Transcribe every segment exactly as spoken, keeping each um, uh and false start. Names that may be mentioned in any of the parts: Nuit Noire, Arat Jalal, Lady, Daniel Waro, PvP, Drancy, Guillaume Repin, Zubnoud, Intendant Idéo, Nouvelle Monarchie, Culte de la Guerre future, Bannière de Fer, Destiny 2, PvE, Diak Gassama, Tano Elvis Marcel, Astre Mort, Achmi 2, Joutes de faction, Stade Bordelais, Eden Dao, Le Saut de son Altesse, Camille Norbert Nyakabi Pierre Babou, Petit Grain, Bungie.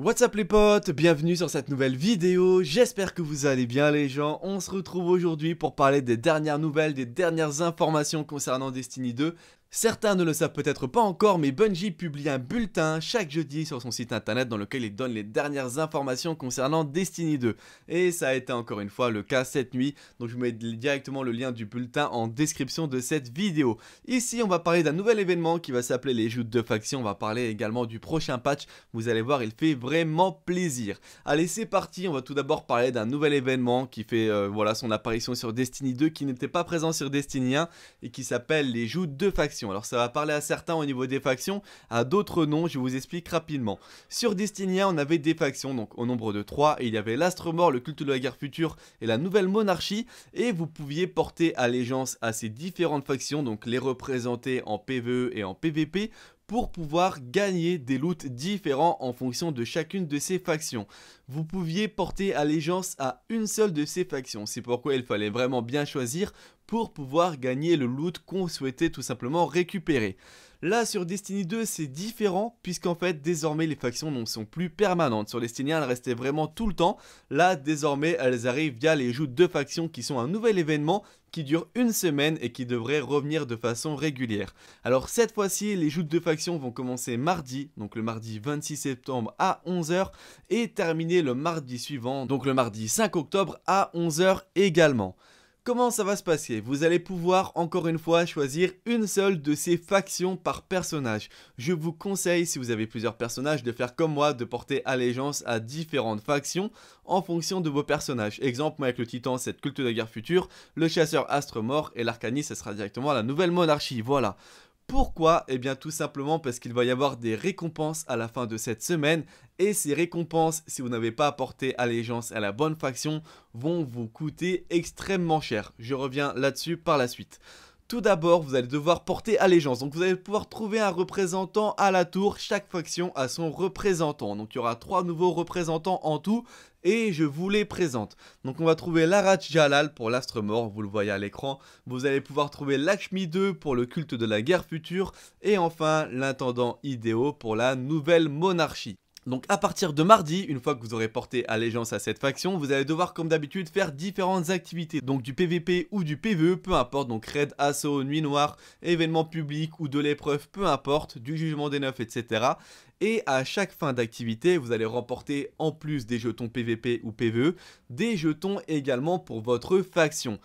What's up les potes, bienvenue sur cette nouvelle vidéo, j'espère que vous allez bien les gens. On se retrouve aujourd'hui pour parler des dernières nouvelles, des dernières informations concernant Destiny deux. Certains ne le savent peut-être pas encore, mais Bungie publie un bulletin chaque jeudi sur son site internet dans lequel il donne les dernières informations concernant Destiny deux. Et ça a été encore une fois le cas cette nuit, donc je vous mets directement le lien du bulletin en description de cette vidéo. Ici on va parler d'un nouvel événement qui va s'appeler les Joutes de faction, on va parler également du prochain patch, vous allez voir il fait vraiment plaisir. Allez c'est parti, on va tout d'abord parler d'un nouvel événement qui fait euh, voilà, son apparition sur Destiny deux, qui n'était pas présent sur Destiny un et qui s'appelle les Joutes de faction. Alors ça va parler à certains au niveau des factions, à d'autres non, je vous explique rapidement. Sur Destiny un, on avait des factions, donc au nombre de trois, et il y avait l'Astre Mort, le Culte de la Guerre future et la Nouvelle Monarchie, et vous pouviez porter allégeance à ces différentes factions, donc les représenter en P V E et en P V P, pour pouvoir gagner des loots différents en fonction de chacune de ces factions. Vous pouviez porter allégeance à une seule de ces factions, c'est pourquoi il fallait vraiment bien choisir pour pouvoir gagner le loot qu'on souhaitait tout simplement récupérer. Là sur Destiny deux c'est différent, puisqu'en fait désormais les factions ne sont plus permanentes. Sur Destiny un elles restaient vraiment tout le temps, là désormais elles arrivent via les joutes de factions qui sont un nouvel événement qui dure une semaine et qui devrait revenir de façon régulière. Alors cette fois-ci les joutes de factions vont commencer mardi, donc le mardi vingt-six septembre à onze heures, et terminer le mardi suivant, donc le mardi cinq octobre à onze heures également. Comment ça va se passer? Vous allez pouvoir encore une fois choisir une seule de ces factions par personnage. Je vous conseille, si vous avez plusieurs personnages, de faire comme moi, de porter allégeance à différentes factions en fonction de vos personnages. Exemple, moi avec le Titan, c'est le Culte de la Guerre future, le Chasseur Astre Mort et l'Arcaniste, ça sera directement la Nouvelle Monarchie, voilà. Pourquoi? Eh bien tout simplement parce qu'il va y avoir des récompenses à la fin de cette semaine, et ces récompenses, si vous n'avez pas porté allégeance à la bonne faction, vont vous coûter extrêmement cher. Je reviens là-dessus par la suite. Tout d'abord, vous allez devoir porter allégeance, donc vous allez pouvoir trouver un représentant à la tour, chaque faction a son représentant, donc il y aura trois nouveaux représentants en tout, et je vous les présente. Donc on va trouver l'Arat Jalal pour l'Astre Mort, vous le voyez à l'écran. Vous allez pouvoir trouver l'Achmi deux pour le Culte de la Guerre future. Et enfin l'Intendant Idéo pour la Nouvelle Monarchie. Donc à partir de mardi, une fois que vous aurez porté allégeance à cette faction, vous allez devoir comme d'habitude faire différentes activités, donc du P V P ou du P V E, peu importe, donc raid, assaut, nuit noire, événement public ou de l'épreuve, peu importe, du jugement des neufs, et cetera. Et à chaque fin d'activité, vous allez remporter en plus des jetons P V P ou P V E, des jetons également pour votre faction.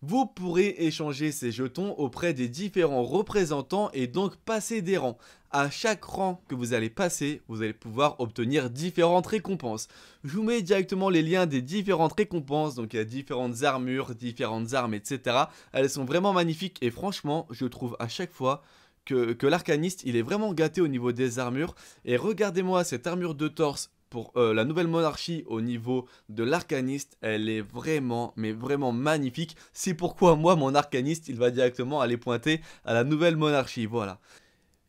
Vous pourrez échanger ces jetons auprès des différents représentants et donc passer des rangs. À chaque rang que vous allez passer, vous allez pouvoir obtenir différentes récompenses. Je vous mets directement les liens des différentes récompenses, donc il y a différentes armures, différentes armes, et cetera. Elles sont vraiment magnifiques et franchement, je trouve à chaque fois que, que l'arcaniste, il est vraiment gâté au niveau des armures. Et regardez-moi cette armure de torse pour euh, la Nouvelle Monarchie au niveau de l'arcaniste, elle est vraiment, mais vraiment magnifique. C'est pourquoi moi, mon arcaniste, il va directement aller pointer à la Nouvelle Monarchie, voilà.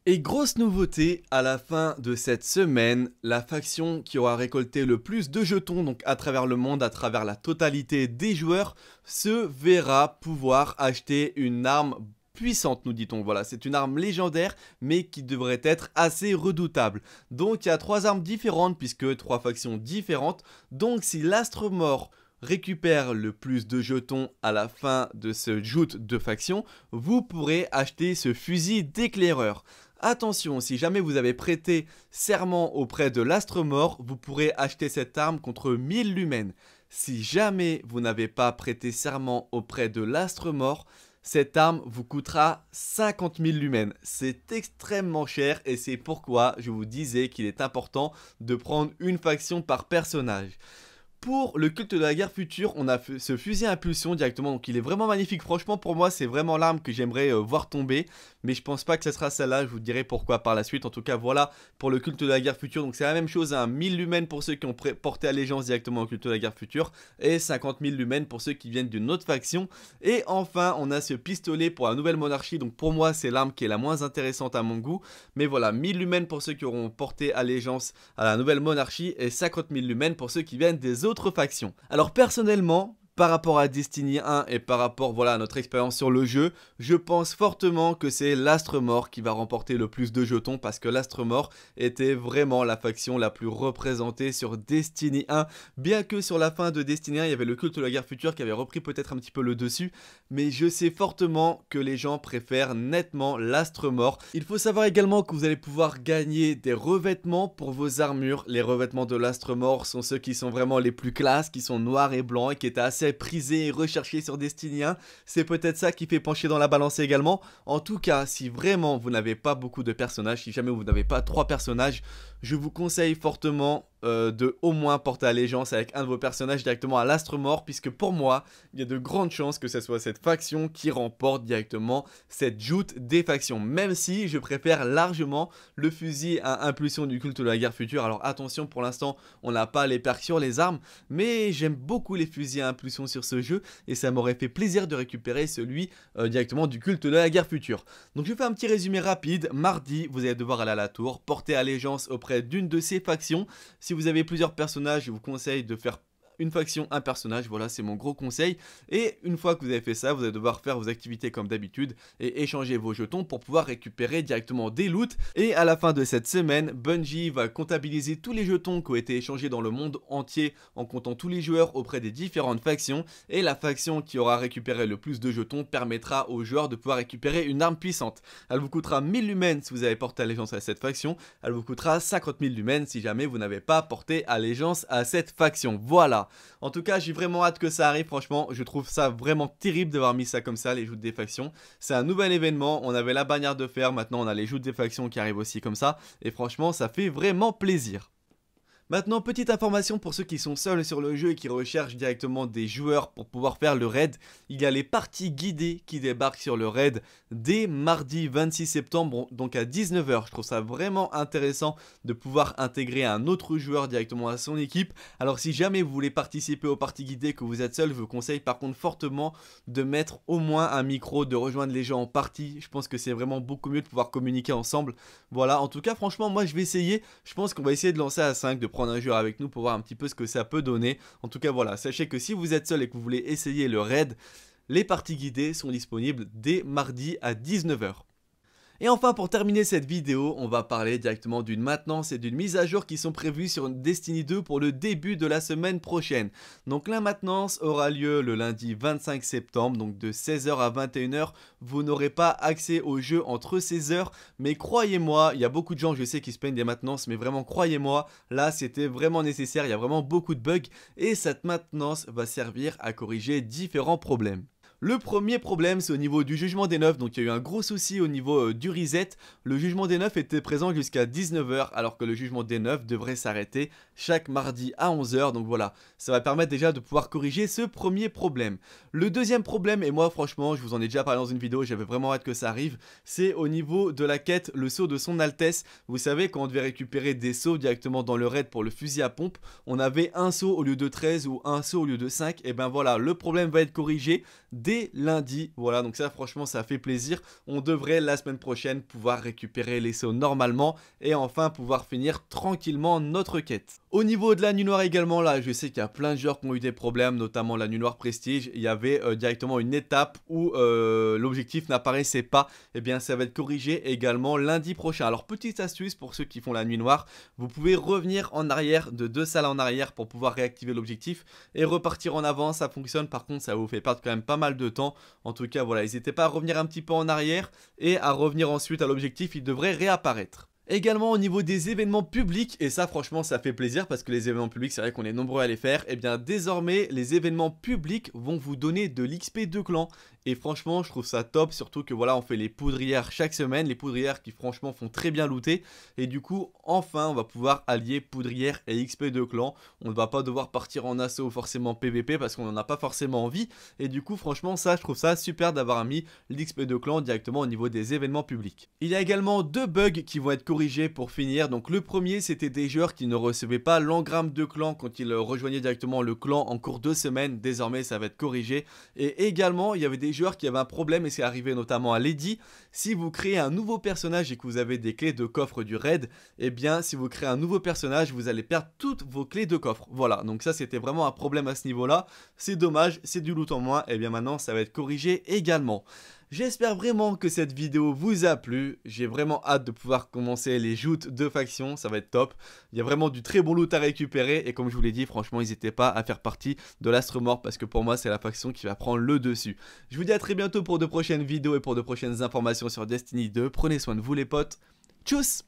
Et grosse nouveauté, à la fin de cette semaine, la faction qui aura récolté le plus de jetons, donc à travers le monde, à travers la totalité des joueurs, se verra pouvoir acheter une arme puissante, nous dit-on, voilà, c'est une arme légendaire mais qui devrait être assez redoutable. Donc il y a trois armes différentes puisque trois factions différentes, donc si l'Astre Mort récupère le plus de jetons à la fin de ce joute de faction, vous pourrez acheter ce fusil d'éclaireur. Attention, si jamais vous avez prêté serment auprès de l'Astre Mort, vous pourrez acheter cette arme contre mille lumens. Si jamais vous n'avez pas prêté serment auprès de l'Astre Mort, cette arme vous coûtera cinquante mille lumens, c'est extrêmement cher et c'est pourquoi je vous disais qu'il est important de prendre une faction par personnage. Pour le Culte de la Guerre future, on a ce fusil à impulsion directement, donc il est vraiment magnifique. Franchement, pour moi, c'est vraiment l'arme que j'aimerais euh, voir tomber, mais je pense pas que ce sera celle-là. Je vous dirai pourquoi par la suite. En tout cas, voilà pour le Culte de la Guerre future. Donc c'est la même chose, hein, mille lumens pour ceux qui ont porté allégeance directement au Culte de la Guerre future et cinquante mille lumens pour ceux qui viennent d'une autre faction. Et enfin, on a ce pistolet pour la Nouvelle Monarchie. Donc pour moi, c'est l'arme qui est la moins intéressante à mon goût, mais voilà, mille lumens pour ceux qui auront porté allégeance à la Nouvelle Monarchie et cinquante mille lumens pour ceux qui viennent des autres. Autre faction. Alors personnellement, par rapport à Destiny un et par rapport voilà, à notre expérience sur le jeu, je pense fortement que c'est l'Astre Mort qui va remporter le plus de jetons parce que l'Astre Mort était vraiment la faction la plus représentée sur Destiny un. Bien que sur la fin de Destiny un, il y avait le Culte de la Guerre future qui avait repris peut-être un petit peu le dessus, mais je sais fortement que les gens préfèrent nettement l'Astre Mort. Il faut savoir également que vous allez pouvoir gagner des revêtements pour vos armures. Les revêtements de l'Astre Mort sont ceux qui sont vraiment les plus classes, qui sont noirs et blancs et qui étaient assez prisé et recherché sur Destiny un, c'est peut-être ça qui fait pencher dans la balance également. En tout cas, si vraiment vous n'avez pas beaucoup de personnages, si jamais vous n'avez pas trois personnages, je vous conseille fortement euh, de au moins porter allégeance avec un de vos personnages directement à l'Astre Mort, puisque pour moi, il y a de grandes chances que ce soit cette faction qui remporte directement cette joute des factions, même si je préfère largement le fusil à impulsion du Culte de la Guerre future. Alors attention, pour l'instant, on n'a pas les perks sur les armes, mais j'aime beaucoup les fusils à impulsion sur ce jeu, et ça m'aurait fait plaisir de récupérer celui euh, directement du Culte de la Guerre future. Donc je fais un petit résumé rapide. Mardi, vous allez devoir aller à la tour, porter allégeance auprès d'une de ces factions. Si vous avez plusieurs personnages, je vous conseille de faire une faction, un personnage, voilà, c'est mon gros conseil. Et une fois que vous avez fait ça, vous allez devoir faire vos activités comme d'habitude et échanger vos jetons pour pouvoir récupérer directement des loots. Et à la fin de cette semaine, Bungie va comptabiliser tous les jetons qui ont été échangés dans le monde entier en comptant tous les joueurs auprès des différentes factions. Et la faction qui aura récupéré le plus de jetons permettra aux joueurs de pouvoir récupérer une arme puissante. Elle vous coûtera mille lumens si vous avez porté allégeance à cette faction. Elle vous coûtera cinquante mille lumens si jamais vous n'avez pas porté allégeance à cette faction. Voilà. En tout cas, j'ai vraiment hâte que ça arrive, franchement, je trouve ça vraiment terrible d'avoir mis ça comme ça, les joutes des factions. C'est un nouvel événement, on avait la bannière de fer, maintenant on a les joutes des factions qui arrivent aussi comme ça, et franchement, ça fait vraiment plaisir. Maintenant, petite information pour ceux qui sont seuls sur le jeu et qui recherchent directement des joueurs pour pouvoir faire le raid. Il y a les parties guidées qui débarquent sur le raid dès mardi vingt-six septembre, donc à dix-neuf heures. Je trouve ça vraiment intéressant de pouvoir intégrer un autre joueur directement à son équipe. Alors si jamais vous voulez participer aux parties guidées que vous êtes seul, je vous conseille par contre fortement de mettre au moins un micro, de rejoindre les gens en partie. Je pense que c'est vraiment beaucoup mieux de pouvoir communiquer ensemble. Voilà, en tout cas, franchement, moi je vais essayer. Je pense qu'on va essayer de lancer à cinq, de prendre un joueur avec nous pour voir un petit peu ce que ça peut donner. En tout cas voilà, sachez que si vous êtes seul et que vous voulez essayer le raid, les parties guidées sont disponibles dès mardi à dix-neuf heures. Et enfin, pour terminer cette vidéo, on va parler directement d'une maintenance et d'une mise à jour qui sont prévues sur Destiny deux pour le début de la semaine prochaine. Donc la maintenance aura lieu le lundi vingt-cinq septembre, donc de seize heures à vingt et une heures. Vous n'aurez pas accès au jeu entre seize heures, mais croyez-moi, il y a beaucoup de gens, je sais, qui se plaignent des maintenances, mais vraiment croyez-moi, là c'était vraiment nécessaire, il y a vraiment beaucoup de bugs, et cette maintenance va servir à corriger différents problèmes. Le premier problème, c'est au niveau du Jugement des Neufs. Donc il y a eu un gros souci au niveau euh, du reset. Le Jugement des Neufs était présent jusqu'à dix-neuf heures, alors que le Jugement des Neufs devrait s'arrêter chaque mardi à onze heures. Donc voilà, ça va permettre déjà de pouvoir corriger ce premier problème. Le deuxième problème, et moi franchement, je vous en ai déjà parlé dans une vidéo, j'avais vraiment hâte que ça arrive, c'est au niveau de la quête Le Saut de son Altesse. Vous savez, quand on devait récupérer des sauts directement dans le raid pour le fusil à pompe, on avait un saut au lieu de treize ou un saut au lieu de cinq. Et ben voilà, le problème va être corrigé dès Dès lundi, voilà, donc ça franchement ça fait plaisir. On devrait la semaine prochaine pouvoir récupérer les sauts normalement et enfin pouvoir finir tranquillement notre quête. Au niveau de la Nuit Noire également, là je sais qu'il y a plein de joueurs qui ont eu des problèmes, notamment la Nuit Noire Prestige. Il y avait euh, directement une étape où euh, l'objectif n'apparaissait pas, et bien ça va être corrigé également lundi prochain. Alors petite astuce pour ceux qui font la Nuit Noire, vous pouvez revenir en arrière de deux salles en arrière pour pouvoir réactiver l'objectif et repartir en avant, ça fonctionne. Par contre ça vous fait perdre quand même pas mal de de temps. En tout cas voilà, n'hésitez pas à revenir un petit peu en arrière et à revenir ensuite à l'objectif, il devrait réapparaître. Également au niveau des événements publics, et ça franchement ça fait plaisir parce que les événements publics c'est vrai qu'on est nombreux à les faire, et bien désormais les événements publics vont vous donner de l'X P de clan. Et franchement je trouve ça top, surtout que voilà on fait les poudrières chaque semaine, les poudrières qui franchement font très bien looter. Et du coup enfin on va pouvoir allier poudrières et X P de clan. On ne va pas devoir partir en assaut forcément P V P parce qu'on n'en a pas forcément envie. Et du coup franchement ça je trouve ça super d'avoir mis l'X P de clan directement au niveau des événements publics. Il y a également deux bugs qui vont être corrigés pour finir. Donc le premier c'était des joueurs qui ne recevaient pas l'engramme de clan quand ils rejoignaient directement le clan en cours de semaine. Désormais ça va être corrigé. Et également il y avait des les joueurs qui avaient un problème, et c'est arrivé notamment à Lady, si vous créez un nouveau personnage et que vous avez des clés de coffre du raid, eh bien si vous créez un nouveau personnage, vous allez perdre toutes vos clés de coffre. Voilà, donc ça c'était vraiment un problème à ce niveau-là, c'est dommage, c'est du loot en moins, et bien maintenant ça va être corrigé également. J'espère vraiment que cette vidéo vous a plu, j'ai vraiment hâte de pouvoir commencer les joutes de faction, ça va être top. Il y a vraiment du très bon loot à récupérer et comme je vous l'ai dit, franchement n'hésitez pas à faire partie de l'Astre Mort parce que pour moi c'est la faction qui va prendre le dessus. Je vous dis à très bientôt pour de prochaines vidéos et pour de prochaines informations sur Destiny deux, prenez soin de vous les potes, tchuss!